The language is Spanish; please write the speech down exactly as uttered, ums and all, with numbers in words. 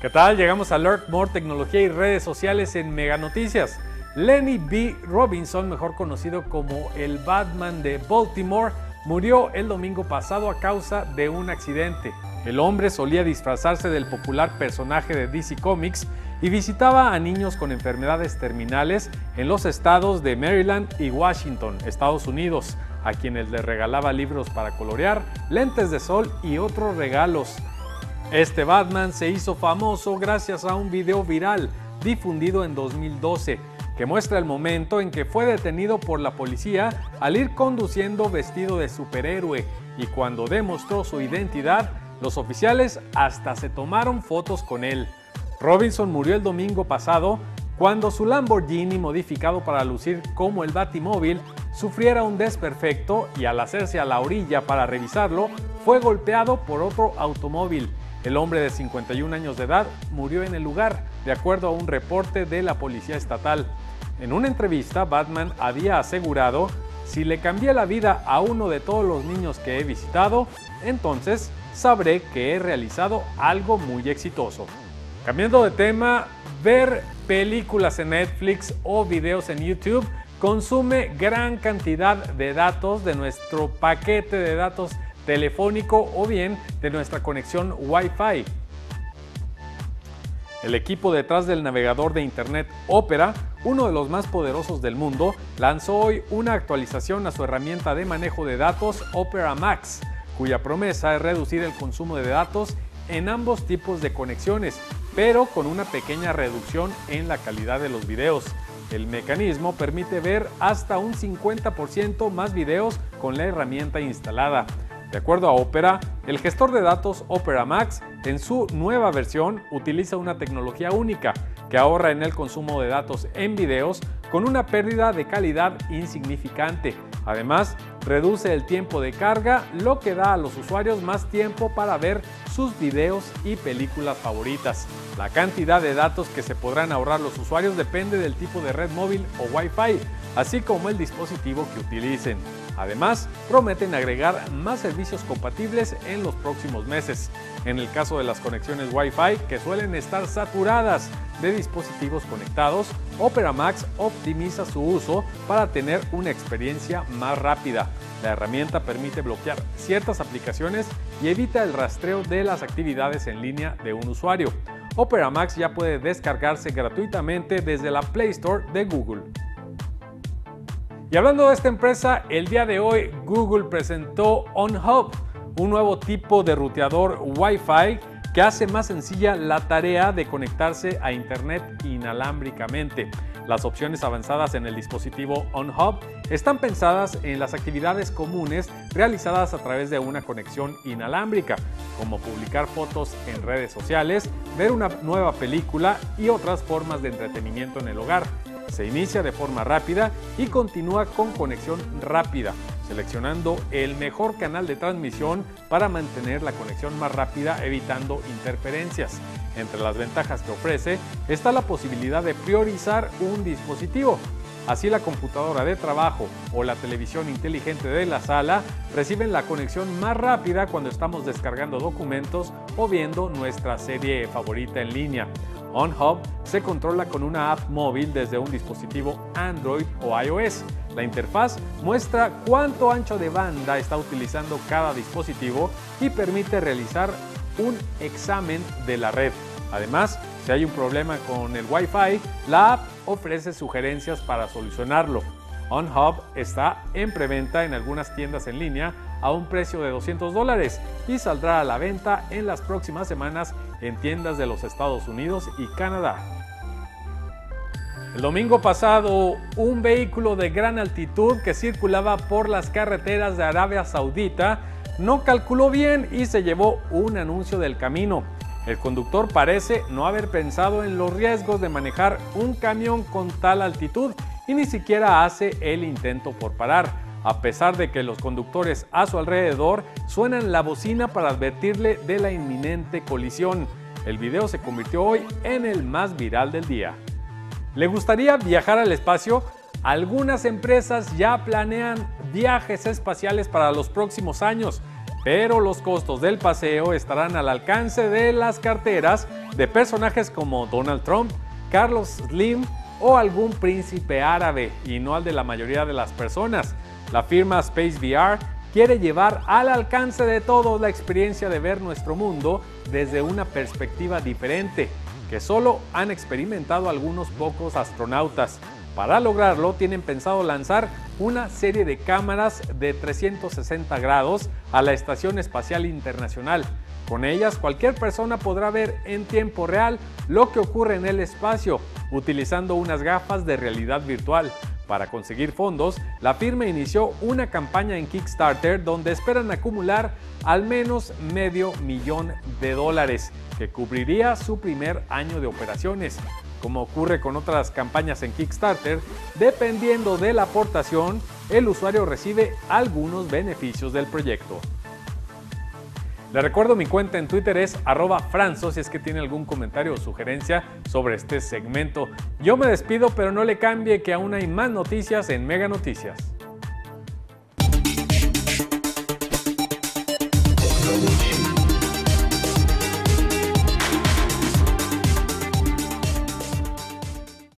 ¿Qué tal? Llegamos a Lurk Moar, tecnología y redes sociales en Mega Noticias. Lenny B. Robinson, mejor conocido como el Batman de Baltimore, murió el domingo pasado a causa de un accidente. El hombre solía disfrazarse del popular personaje de D C Comics y visitaba a niños con enfermedades terminales en los estados de Maryland y Washington, Estados Unidos, a quienes les regalaba libros para colorear, lentes de sol y otros regalos. Este Batman se hizo famoso gracias a un video viral difundido en dos mil doce que muestra el momento en que fue detenido por la policía al ir conduciendo vestido de superhéroe, y cuando demostró su identidad, los oficiales hasta se tomaron fotos con él. Robinson murió el domingo pasado cuando su Lamborghini, modificado para lucir como el Batimóvil, sufriera un desperfecto y al hacerse a la orilla para revisarlo, fue golpeado por otro automóvil. El hombre de cincuenta y un años de edad murió en el lugar, de acuerdo a un reporte de la policía estatal. En una entrevista, Batman había asegurado: "Si le cambié la vida a uno de todos los niños que he visitado, entonces sabré que he realizado algo muy exitoso". Cambiando de tema, ver películas en Netflix o videos en YouTube consume gran cantidad de datos de nuestro paquete de datos telefónico o bien de nuestra conexión Wi-Fi. El equipo detrás del navegador de internet Opera, uno de los más poderosos del mundo, lanzó hoy una actualización a su herramienta de manejo de datos Opera Max, cuya promesa es reducir el consumo de datos en ambos tipos de conexiones, pero con una pequeña reducción en la calidad de los videos. El mecanismo permite ver hasta un cincuenta por ciento más videos con la herramienta instalada. De acuerdo a Opera, el gestor de datos Opera Max, en su nueva versión, utiliza una tecnología única que ahorra en el consumo de datos en videos con una pérdida de calidad insignificante. Además, reduce el tiempo de carga, lo que da a los usuarios más tiempo para ver sus videos y películas favoritas. La cantidad de datos que se podrán ahorrar los usuarios depende del tipo de red móvil o Wi-Fi, así como el dispositivo que utilicen. Además, prometen agregar más servicios compatibles en los próximos meses. En el caso de las conexiones Wi-Fi, que suelen estar saturadas de dispositivos conectados, Opera Max optimiza su uso para tener una experiencia más rápida. La herramienta permite bloquear ciertas aplicaciones y evita el rastreo de las actividades en línea de un usuario. Opera Max ya puede descargarse gratuitamente desde la Play Store de Google. Y hablando de esta empresa, el día de hoy Google presentó OnHub, un nuevo tipo de ruteador Wi-Fi que hace más sencilla la tarea de conectarse a internet inalámbricamente. Las opciones avanzadas en el dispositivo OnHub están pensadas en las actividades comunes realizadas a través de una conexión inalámbrica, como publicar fotos en redes sociales, ver una nueva película y otras formas de entretenimiento en el hogar. Se inicia de forma rápida y continúa con conexión rápida, seleccionando el mejor canal de transmisión para mantener la conexión más rápida, evitando interferencias. Entre las ventajas que ofrece está la posibilidad de priorizar un dispositivo. Así, la computadora de trabajo o la televisión inteligente de la sala reciben la conexión más rápida cuando estamos descargando documentos o viendo nuestra serie favorita en línea. OnHub se controla con una app móvil desde un dispositivo Android o iOS. La interfaz muestra cuánto ancho de banda está utilizando cada dispositivo y permite realizar un examen de la red. Además, si hay un problema con el Wi-Fi, la app ofrece sugerencias para solucionarlo. OnHub está en preventa en algunas tiendas en línea a un precio de doscientos dólares y saldrá a la venta en las próximas semanas en tiendas de los Estados Unidos y Canadá. El domingo pasado, un vehículo de gran altitud que circulaba por las carreteras de Arabia Saudita no calculó bien y se llevó un anuncio del camino. El conductor parece no haber pensado en los riesgos de manejar un camión con tal altitud y ni siquiera hace el intento por parar, a pesar de que los conductores a su alrededor suenan la bocina para advertirle de la inminente colisión. El video se convirtió hoy en el más viral del día. ¿Le gustaría viajar al espacio? Algunas empresas ya planean viajes espaciales para los próximos años. pero los costos del paseo estarán al alcance de las carteras de personajes como Donald Trump, Carlos Slim o algún príncipe árabe, y no al de la mayoría de las personas. La firma SpaceVR quiere llevar al alcance de todos la experiencia de ver nuestro mundo desde una perspectiva diferente, que solo han experimentado algunos pocos astronautas. Para lograrlo, tienen pensado lanzar una serie de cámaras de trescientos sesenta grados a la Estación Espacial Internacional. Con ellas, cualquier persona podrá ver en tiempo real lo que ocurre en el espacio, utilizando unas gafas de realidad virtual. Para conseguir fondos, la firma inició una campaña en Kickstarter donde esperan acumular al menos medio millón de dólares, que cubriría su primer año de operaciones. Como ocurre con otras campañas en Kickstarter, dependiendo de la aportación, el usuario recibe algunos beneficios del proyecto. Les recuerdo, mi cuenta en Twitter es arroba franzo si es que tiene algún comentario o sugerencia sobre este segmento. Yo me despido, pero no le cambie, que aún hay más noticias en Mega Noticias.